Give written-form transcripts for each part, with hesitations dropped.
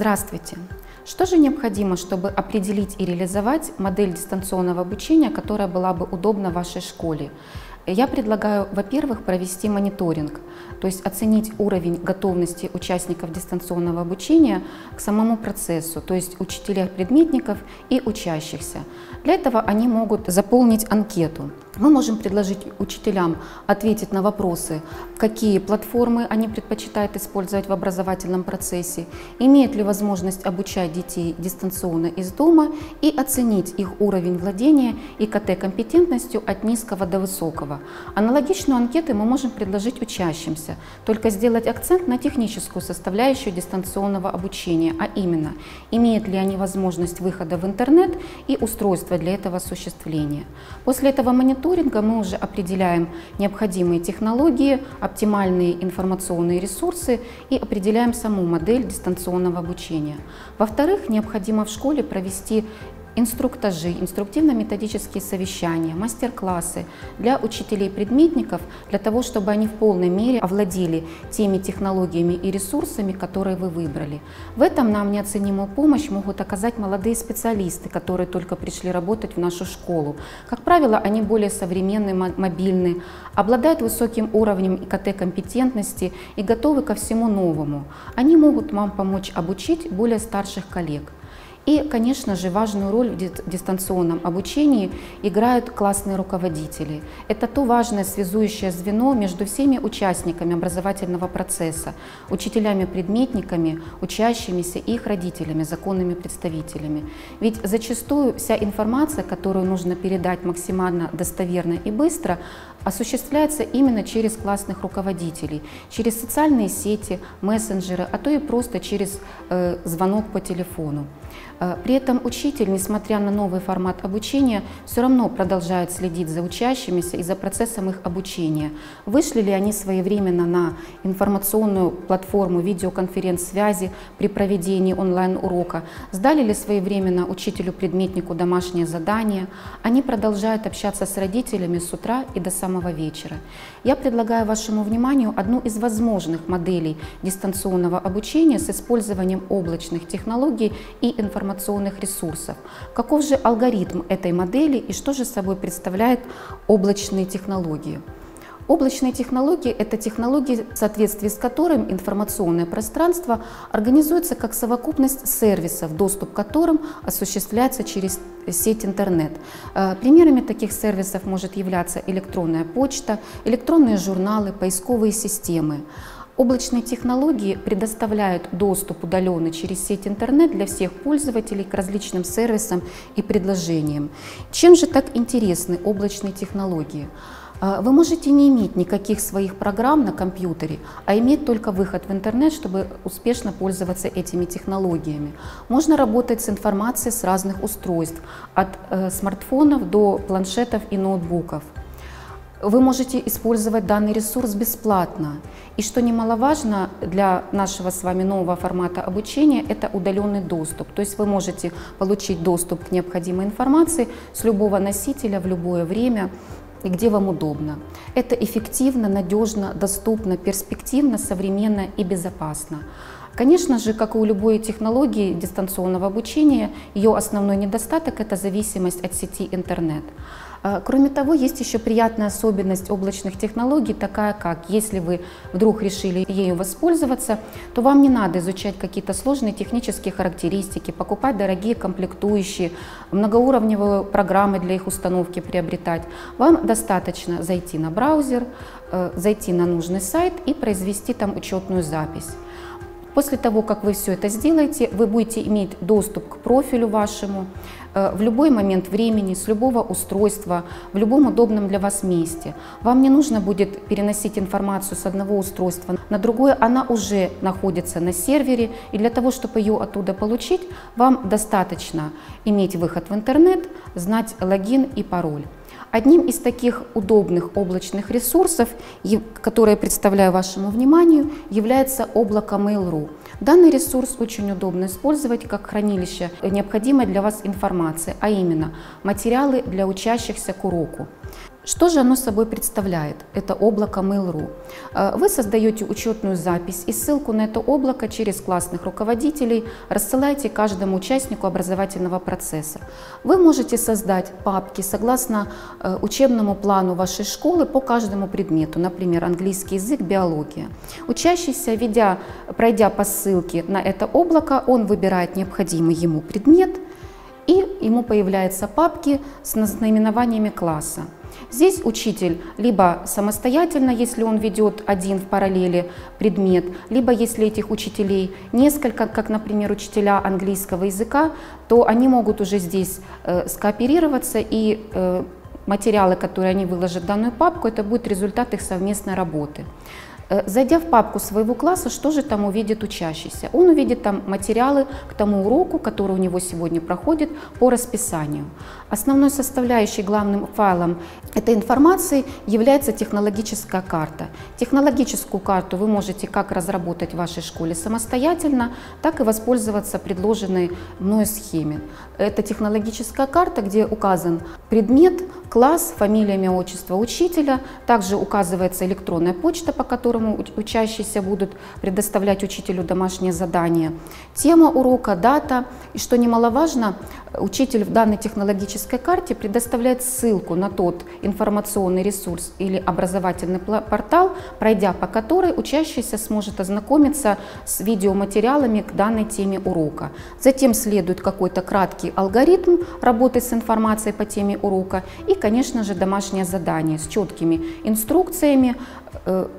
Здравствуйте! Что же необходимо, чтобы определить и реализовать модель дистанционного обучения, которая была бы удобна вашей школе? Я предлагаю, во-первых, провести мониторинг, то есть оценить уровень готовности участников дистанционного обучения к самому процессу, то есть учителей, предметников и учащихся. Для этого они могут заполнить анкету. Мы можем предложить учителям ответить на вопросы, какие платформы они предпочитают использовать в образовательном процессе, имеют ли возможность обучать детей дистанционно из дома и оценить их уровень владения ИКТ-компетентностью от низкого до высокого. Аналогичную анкету мы можем предложить учащимся, только сделать акцент на техническую составляющую дистанционного обучения, а именно, имеют ли они возможность выхода в интернет и устройства для этого осуществления. После этого мониторинга мы уже определяем необходимые технологии, оптимальные информационные ресурсы и определяем саму модель дистанционного обучения. Во-вторых, необходимо в школе провести инструктажи, инструктивно-методические совещания, мастер-классы для учителей-предметников, для того, чтобы они в полной мере овладели теми технологиями и ресурсами, которые вы выбрали. В этом нам неоценимую помощь могут оказать молодые специалисты, которые только пришли работать в нашу школу. Как правило, они более современные, мобильные, обладают высоким уровнем ИКТ-компетентности и готовы ко всему новому. Они могут вам помочь обучить более старших коллег. И, конечно же, важную роль в дистанционном обучении играют классные руководители. Это то важное связующее звено между всеми участниками образовательного процесса, учителями-предметниками, учащимися и их родителями, законными представителями. Ведь зачастую вся информация, которую нужно передать максимально достоверно и быстро, осуществляется именно через классных руководителей, через социальные сети, мессенджеры, а то и просто через звонок по телефону. При этом учитель, несмотря на новый формат обучения, все равно продолжает следить за учащимися и за процессом их обучения. Вышли ли они своевременно на информационную платформу видеоконференц-связи при проведении онлайн-урока, сдали ли своевременно учителю-предметнику домашнее задание, они продолжают общаться с родителями с утра и до самого вечера. Я предлагаю вашему вниманию одну из возможных моделей дистанционного обучения с использованием облачных технологий и информационных ресурсов. Каков же алгоритм этой модели и что же собой представляют облачные технологии? Облачные технологии – это технологии, в соответствии с которым информационное пространство организуется как совокупность сервисов, доступ к которым осуществляется через сеть интернет. Примерами таких сервисов может являться электронная почта, электронные журналы, поисковые системы. Облачные технологии предоставляют доступ удаленный через сеть интернет для всех пользователей к различным сервисам и предложениям. Чем же так интересны облачные технологии? Вы можете не иметь никаких своих программ на компьютере, а иметь только выход в интернет, чтобы успешно пользоваться этими технологиями. Можно работать с информацией с разных устройств, от смартфонов до планшетов и ноутбуков. Вы можете использовать данный ресурс бесплатно. И что немаловажно для нашего с вами нового формата обучения, это удаленный доступ. То есть вы можете получить доступ к необходимой информации с любого носителя в любое время и где вам удобно. Это эффективно, надежно, доступно, перспективно, современно и безопасно. Конечно же, как и у любой технологии дистанционного обучения, ее основной недостаток – это зависимость от сети интернет. Кроме того, есть еще приятная особенность облачных технологий, такая как, если вы вдруг решили ею воспользоваться, то вам не надо изучать какие-то сложные технические характеристики, покупать дорогие комплектующие, многоуровневые программы для их установки приобретать. Вам достаточно зайти на браузер, зайти на нужный сайт и произвести там учетную запись. После того, как вы все это сделаете, вы будете иметь доступ к профилю вашему в любой момент времени, с любого устройства, в любом удобном для вас месте. Вам не нужно будет переносить информацию с одного устройства на другое, она уже находится на сервере, и для того, чтобы ее оттуда получить, вам достаточно иметь выход в интернет, знать логин и пароль. Одним из таких удобных облачных ресурсов, которые представляю вашему вниманию, является облако Mail.ru. Данный ресурс очень удобно использовать как хранилище необходимой для вас информации, а именно материалы для учащихся к уроку. Что же оно собой представляет, это облако Mail.ru? Вы создаете учетную запись и ссылку на это облако через классных руководителей рассылаете каждому участнику образовательного процесса. Вы можете создать папки согласно учебному плану вашей школы по каждому предмету, например, английский язык, биология. Учащийся, пройдя по ссылке на это облако, он выбирает необходимый ему предмет, и ему появляются папки с наименованиями класса. Здесь учитель либо самостоятельно, если он ведет один в параллели предмет, либо если этих учителей несколько, как, например, учителя английского языка, то они могут уже здесь скооперироваться, и материалы, которые они выложат в данную папку, это будет результат их совместной работы. Зайдя в папку своего класса, что же там увидит учащийся? Он увидит там материалы к тому уроку, который у него сегодня проходит по расписанию. Основной составляющей, главным файлом этой информации является технологическая карта. Технологическую карту вы можете как разработать в вашей школе самостоятельно, так и воспользоваться предложенной мной схеме. Это технологическая карта, где указан предмет, класс, фамилия, имя, отчество учителя, также указывается электронная почта, по которой учащиеся будут предоставлять учителю домашнее задание, тема урока, дата. И что немаловажно, учитель в данной технологической карте предоставляет ссылку на тот информационный ресурс или образовательный портал, пройдя по которой учащийся сможет ознакомиться с видеоматериалами к данной теме урока. Затем следует какой-то краткий алгоритм работы с информацией по теме урока и, конечно же, домашнее задание с четкими инструкциями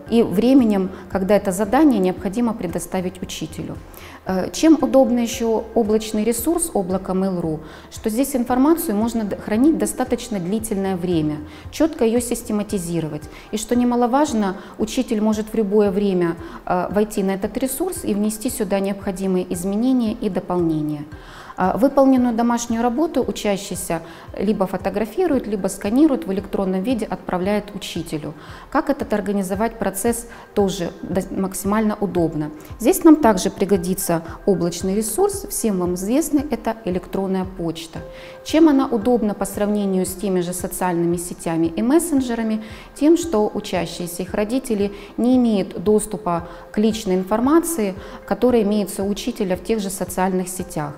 и временем, когда это задание необходимо предоставить учителю. Чем удобно еще облачный ресурс облака Mail.ru, что здесь информацию можно хранить достаточно длительное время, четко ее систематизировать. И что немаловажно, учитель может в любое время войти на этот ресурс и внести сюда необходимые изменения и дополнения. Выполненную домашнюю работу учащийся либо фотографирует, либо сканирует, в электронном виде отправляет учителю. Как этот организовать процесс, тоже максимально удобно. Здесь нам также пригодится облачный ресурс, всем вам известный, это электронная почта. Чем она удобна по сравнению с теми же социальными сетями и мессенджерами? Тем, что учащиеся и их родители не имеют доступа к личной информации, которая имеется у учителя в тех же социальных сетях.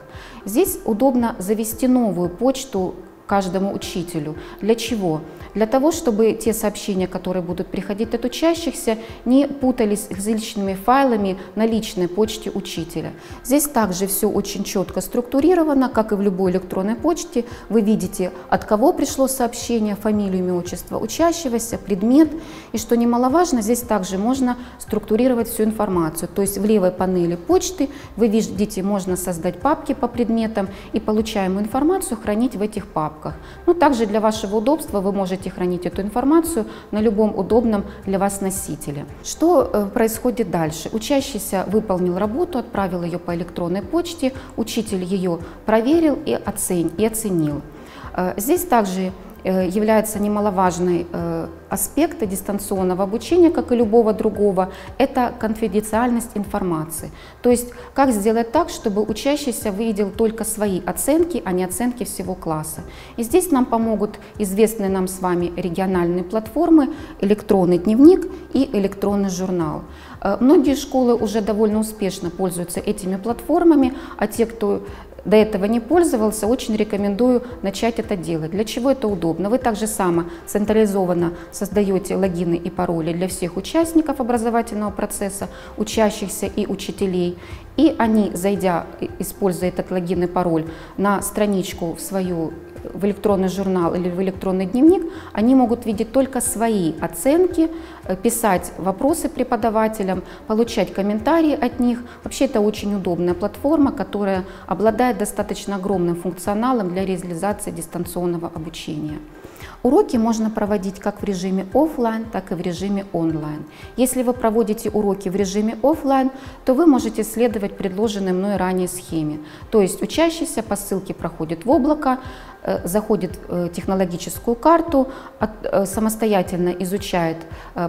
Здесь удобно завести новую почту каждому учителю. Для чего? Для того, чтобы те сообщения, которые будут приходить от учащихся, не путались с личными файлами на личной почте учителя. Здесь также все очень четко структурировано, как и в любой электронной почте. Вы видите, от кого пришло сообщение, фамилию, имя, отчество учащегося, предмет. И что немаловажно, здесь также можно структурировать всю информацию. То есть в левой панели почты вы видите, можно создать папки по предметам и получаемую информацию хранить в этих папках. Но также для вашего удобства вы можете хранить эту информацию на любом удобном для вас носителе. Что происходит дальше? Учащийся выполнил работу, отправил ее по электронной почте, учитель ее проверил и оценил. Здесь также является немаловажный аспект дистанционного обучения, как и любого другого, это конфиденциальность информации. То есть как сделать так, чтобы учащийся видел только свои оценки, а не оценки всего класса. И здесь нам помогут известные нам с вами региональные платформы, электронный дневник и электронный журнал. Многие школы уже довольно успешно пользуются этими платформами, а те, кто до этого не пользовался, очень рекомендую начать это делать. Для чего это удобно? Вы также само централизованно создаете логины и пароли для всех участников образовательного процесса, учащихся и учителей. И они, зайдя, используя этот логин и пароль, на страничку в свою в электронный журнал или в электронный дневник, они могут видеть только свои оценки, писать вопросы преподавателям, получать комментарии от них. Вообще это очень удобная платформа, которая обладает достаточно огромным функционалом для реализации дистанционного обучения. Уроки можно проводить как в режиме офлайн, так и в режиме онлайн. Если вы проводите уроки в режиме офлайн, то вы можете следовать предложенной мной ранее схеме. То есть учащийся по ссылке проходит в облако, заходит в технологическую карту, самостоятельно изучает,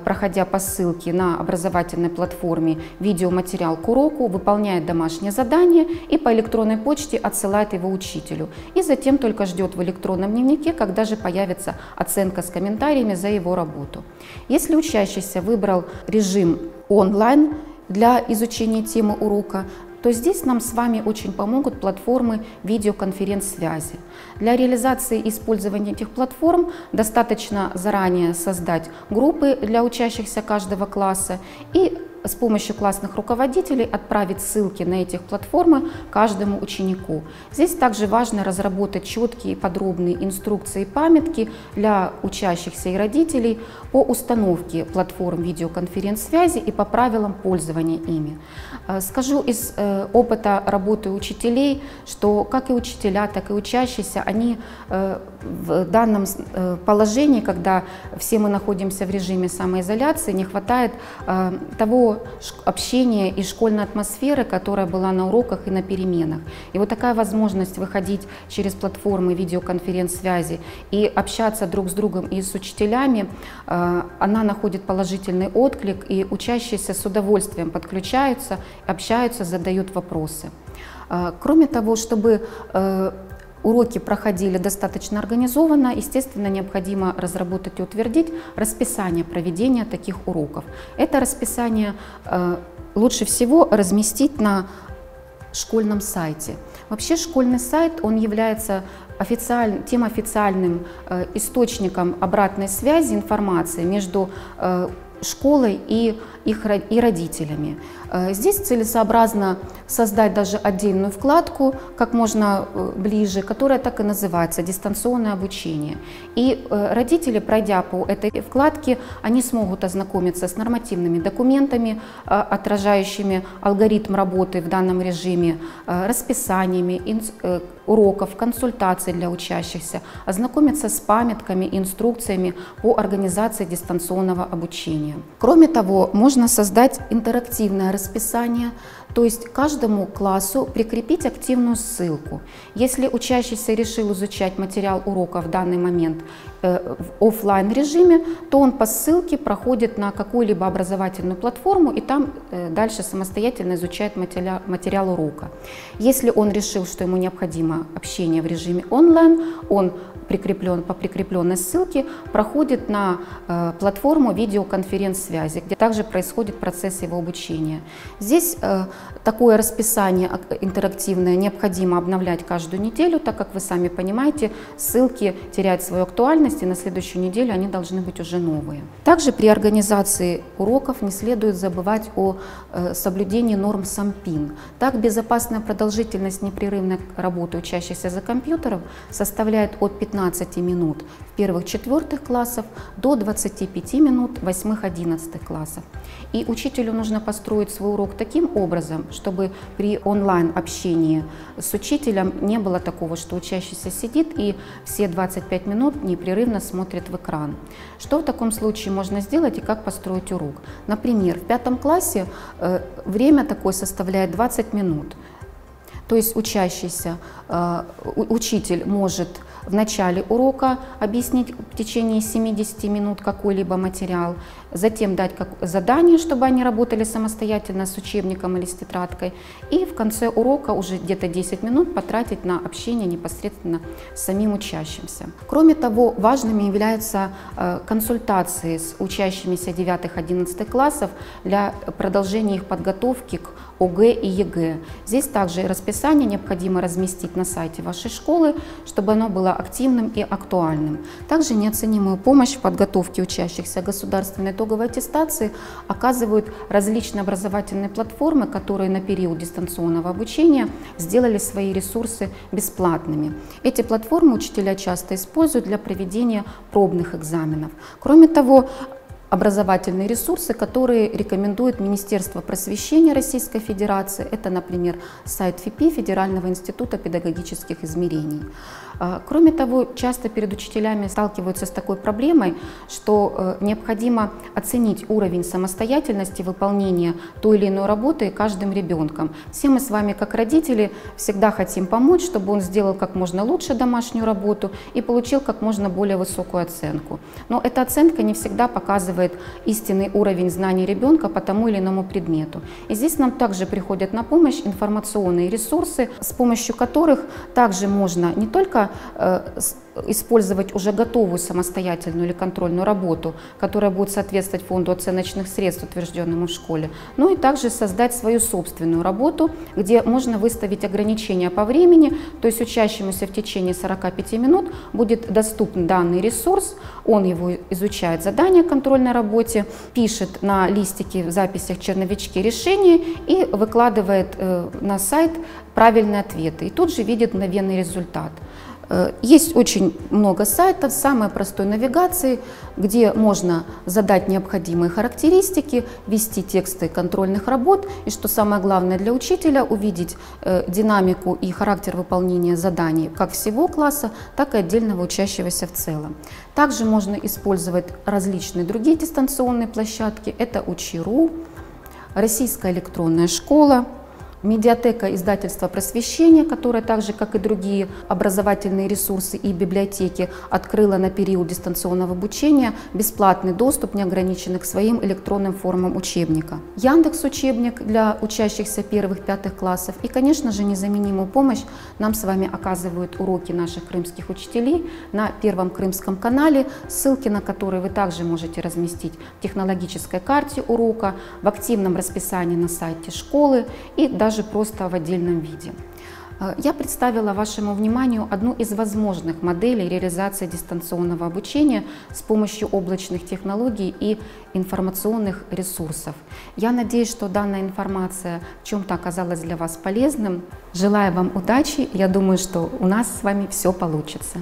проходя по ссылке на образовательной платформе, видеоматериал к уроку, выполняет домашнее задание и по электронной почте отсылает его учителю. И затем только ждет в электронном дневнике, когда же появится оценка с комментариями за его работу. Если учащийся выбрал режим онлайн для изучения темы урока, то здесь нам с вами очень помогут платформы видеоконференц-связи. Для реализации использования этих платформ достаточно заранее создать группы для учащихся каждого класса и с помощью классных руководителей отправить ссылки на эти платформы каждому ученику. Здесь также важно разработать четкие и подробные инструкции и памятки для учащихся и родителей по установке платформ видеоконференц-связи и по правилам пользования ими. Скажу из опыта работы учителей, что как и учителя, так и учащиеся, они в данном положении, когда все мы находимся в режиме самоизоляции, не хватает того общения и школьной атмосферы, которая была на уроках и на переменах. И вот такая возможность выходить через платформы видеоконференц-связи и общаться друг с другом и с учителями, она находит положительный отклик, и учащиеся с удовольствием подключаются, общаются, задают вопросы. Кроме того, чтобы уроки проходили достаточно организованно, естественно, необходимо разработать и утвердить расписание проведения таких уроков. Это расписание лучше всего разместить на школьном сайте. Вообще школьный сайт, он является тем официальным источником обратной связи, информации между школой и родителями. Здесь целесообразно создать даже отдельную вкладку, как можно ближе, которая так и называется «Дистанционное обучение». И родители, пройдя по этой вкладке, они смогут ознакомиться с нормативными документами, отражающими алгоритм работы в данном режиме, расписаниями уроков, консультаций для учащихся, ознакомиться с памятками, инструкциями по организации дистанционного обучения. Кроме того, можно создать интерактивное расписание, то есть каждому классу прикрепить активную ссылку. Если учащийся решил изучать материал урока в данный момент в офлайн режиме, то он по ссылке проходит на какую-либо образовательную платформу и там дальше самостоятельно изучает материал урока. Если он решил, что ему необходимо общение в режиме онлайн, он по прикрепленной ссылке проходит на платформу видеоконференц-связи, где также происходит процесс его обучения. Здесь такое расписание интерактивное необходимо обновлять каждую неделю, так как вы сами понимаете, ссылки теряют свою актуальность, и на следующую неделю они должны быть уже новые. Также при организации уроков не следует забывать о соблюдении норм САМПИН. Так, безопасная продолжительность непрерывной работы учащихся за компьютером составляет от 15 минут в первых четвертых классов до 25 минут в 8-11 классов. И учителю нужно построить свой урок таким образом, чтобы при онлайн-общении с учителем не было такого, что учащийся сидит и все 25 минут непрерывно смотрит в экран. Что в таком случае можно сделать и как построить урок? Например, в 5 классе время такое составляет 20 минут. То есть учитель может в начале урока объяснить в течение 70 минут какой-либо материал, затем дать задание, чтобы они работали самостоятельно с учебником или с тетрадкой, и в конце урока уже где-то 10 минут потратить на общение непосредственно с самим учащимся. Кроме того, важными являются консультации с учащимися 9-11 классов для продолжения их подготовки к ОГЭ и ЕГЭ. Здесь также расписание необходимо разместить на сайте вашей школы, чтобы оно было активным и актуальным. Также неоценимую помощь в подготовке учащихся государственной итоговой аттестации оказывают различные образовательные платформы, которые на период дистанционного обучения сделали свои ресурсы бесплатными. Эти платформы учителя часто используют для проведения пробных экзаменов. Кроме того, образовательные ресурсы, которые рекомендует Министерство просвещения Российской Федерации. Это, например, сайт ФИПИ Федерального института педагогических измерений. Кроме того, часто перед учителями сталкиваются с такой проблемой, что необходимо оценить уровень самостоятельности выполнения той или иной работы каждым ребенком. Все мы с вами, как родители, всегда хотим помочь, чтобы он сделал как можно лучше домашнюю работу и получил как можно более высокую оценку. Но эта оценка не всегда показывает истинный уровень знаний ребенка по тому или иному предмету. И здесь нам также приходят на помощь информационные ресурсы, с помощью которых также можно не только использовать уже готовую самостоятельную или контрольную работу, которая будет соответствовать фонду оценочных средств, утвержденному в школе, но и также создать свою собственную работу, где можно выставить ограничения по времени, то есть учащемуся в течение 45 минут будет доступен данный ресурс, он его изучает, задание к контрольной работе, пишет на листике в записях черновички решения и выкладывает на сайт правильные ответы, и тут же видит мгновенный результат. Есть очень много сайтов с самой простой навигацией, где можно задать необходимые характеристики, ввести тексты контрольных работ и, что самое главное для учителя, увидеть динамику и характер выполнения заданий как всего класса, так и отдельного учащегося в целом. Также можно использовать различные другие дистанционные площадки. Это учи.ру, Российская электронная школа, медиатека издательства «Просвещение», которая так же, как и другие образовательные ресурсы и библиотеки, открыла на период дистанционного обучения бесплатный доступ, неограниченный, к своим электронным формам учебника. Яндекс-учебник для учащихся первых-пятых классов. И, конечно же, незаменимую помощь нам с вами оказывают уроки наших крымских учителей на Первом крымском канале, ссылки на которые вы также можете разместить в технологической карте урока, в активном расписании на сайте школы и даже просто в отдельном виде. Я представила вашему вниманию одну из возможных моделей реализации дистанционного обучения с помощью облачных технологий и информационных ресурсов. Я надеюсь, что данная информация в чем-то оказалась для вас полезным. Желаю вам удачи. Я думаю, что у нас с вами все получится.